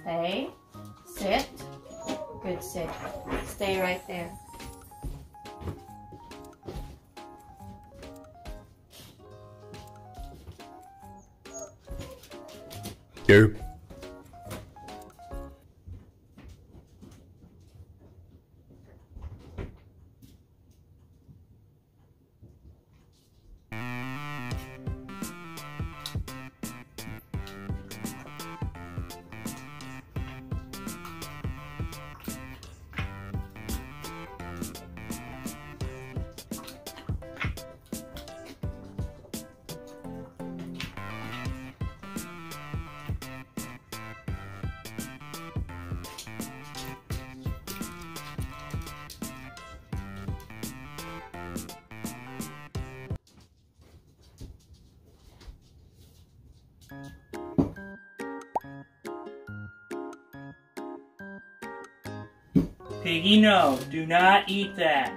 Stay, sit, good sit, stay right there. Go. Piggy, no, do not eat that.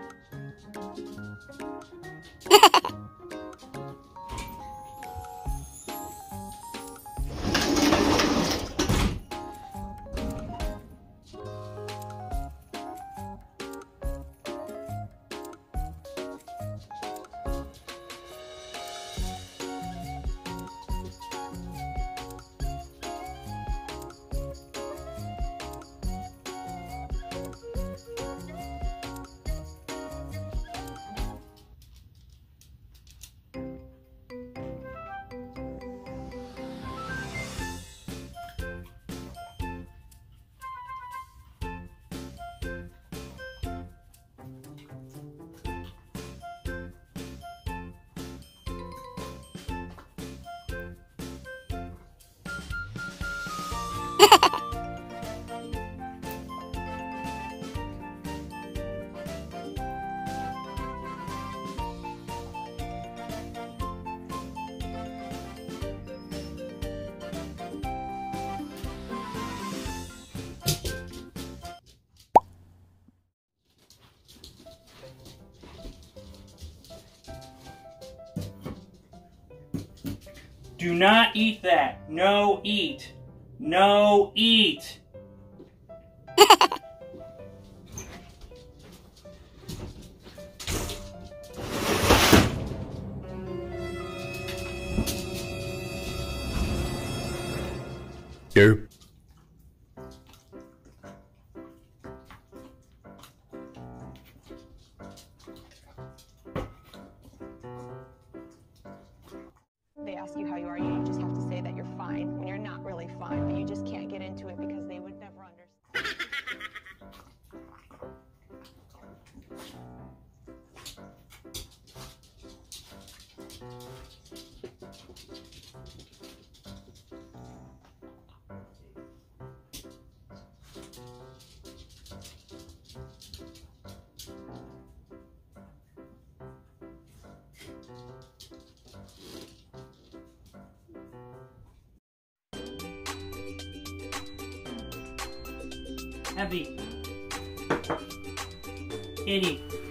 Do not eat that. No, eat. No, eat. Go. They ask you how you are, you just have to say that you're fine when you're not really fine, but you just can't get into it because they would never understand. Heavy. Itty.